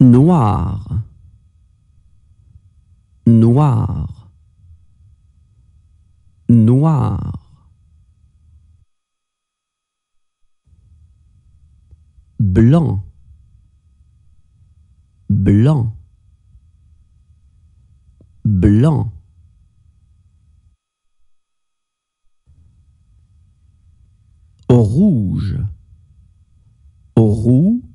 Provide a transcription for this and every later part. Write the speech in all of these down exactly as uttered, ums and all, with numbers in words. Noir, noir, noir. Blanc, blanc, blanc. Rouge, rouge,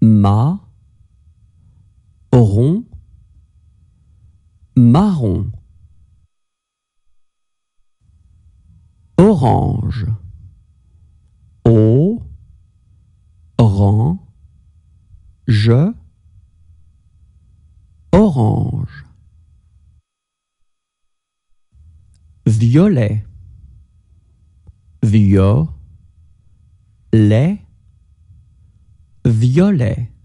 ma, rond, marron. Orange, o, ran, je, orange. Violet, vio, lait, violet.